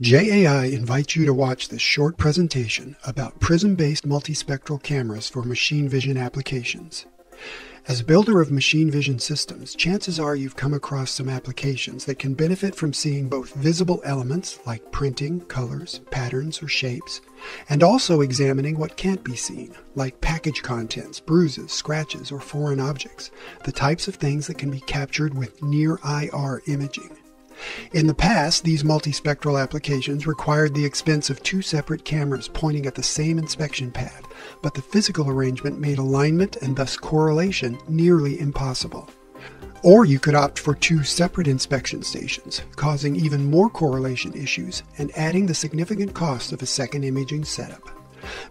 JAI invites you to watch this short presentation about prism-based multispectral cameras for machine vision applications. As a builder of machine vision systems, chances are you've come across some applications that can benefit from seeing both visible elements like printing, colors, patterns, or shapes, and also examining what can't be seen, like package contents, bruises, scratches, or foreign objects, the types of things that can be captured with NIR imaging. In the past, these multispectral applications required the expense of two separate cameras pointing at the same inspection pad, but the physical arrangement made alignment and thus correlation nearly impossible. Or you could opt for two separate inspection stations, causing even more correlation issues and adding the significant cost of a second imaging setup.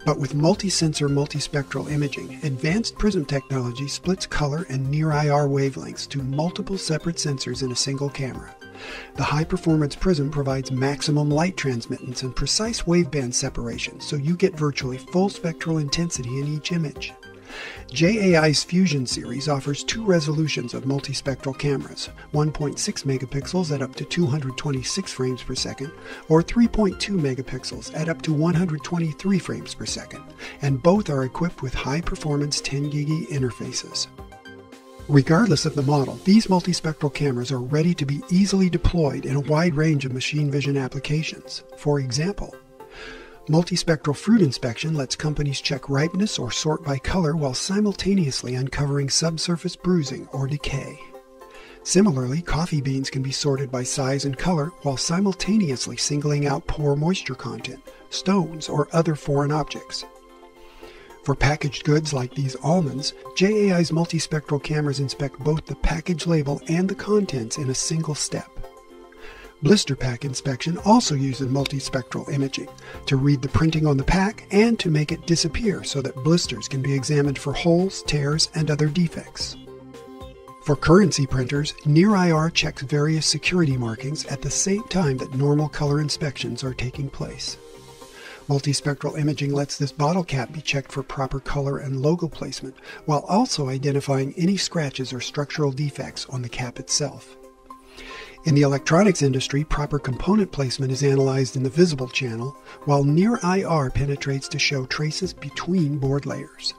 But with multi-sensor multispectral imaging, advanced prism technology splits color and NIR wavelengths to multiple separate sensors in a single camera. The high-performance prism provides maximum light transmittance and precise waveband separation, so you get virtually full spectral intensity in each image. JAI's Fusion Series offers two resolutions of multispectral cameras, 1.6 megapixels at up to 226 frames per second, or 3.2 megapixels at up to 123 frames per second, and both are equipped with high-performance 10GbE interfaces. Regardless of the model, these multispectral cameras are ready to be easily deployed in a wide range of machine vision applications. For example, multispectral fruit inspection lets companies check ripeness or sort by color while simultaneously uncovering subsurface bruising or decay. Similarly, coffee beans can be sorted by size and color while simultaneously singling out poor moisture content, stones, or other foreign objects. For packaged goods like these almonds, JAI's multispectral cameras inspect both the package label and the contents in a single step. Blister pack inspection also uses multispectral imaging to read the printing on the pack and to make it disappear so that blisters can be examined for holes, tears, and other defects. For currency printers, NIR checks various security markings at the same time that normal color inspections are taking place. Multispectral imaging lets this bottle cap be checked for proper color and logo placement, while also identifying any scratches or structural defects on the cap itself. In the electronics industry, proper component placement is analyzed in the visible channel, while NIR penetrates to show traces between board layers.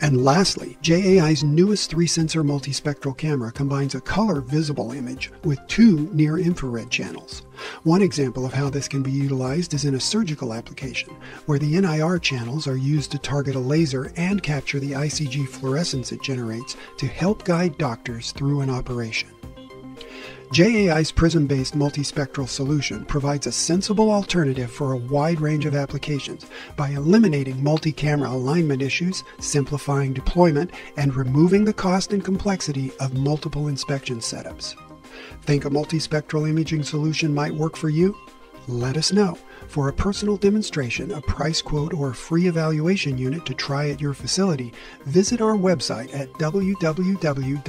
And lastly, JAI's newest three-sensor multispectral camera combines a color visible image with two near-infrared channels. One example of how this can be utilized is in a surgical application, where the NIR channels are used to target a laser and capture the ICG fluorescence it generates to help guide doctors through an operation. JAI's prism-based multispectral solution provides a sensible alternative for a wide range of applications by eliminating multi-camera alignment issues, simplifying deployment, and removing the cost and complexity of multiple inspection setups. Think a multispectral imaging solution might work for you? Let us know. For a personal demonstration, a price quote, or a free evaluation unit to try at your facility, visit our website at www.jai.com.